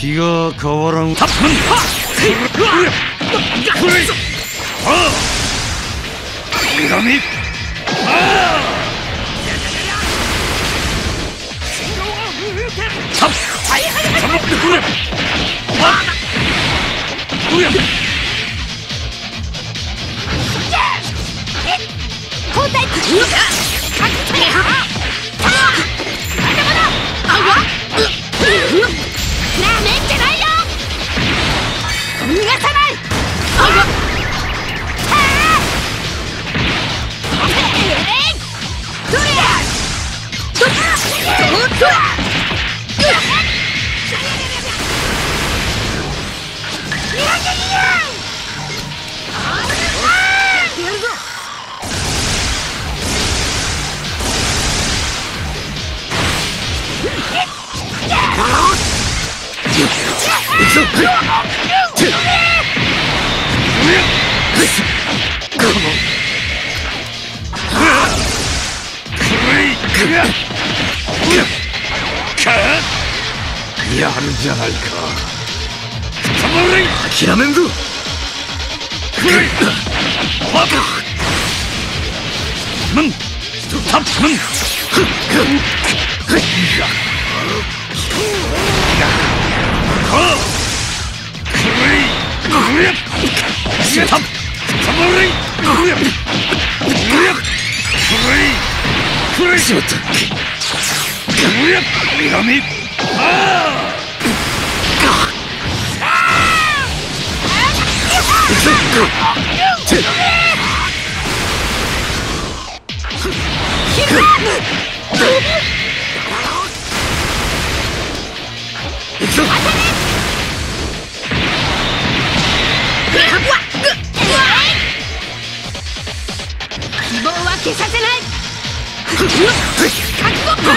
気が変わらん。たっぷんはなめんじゃないよ。逃がさない。やるじゃないか。諦めんぞ。希望は消させない。覚悟。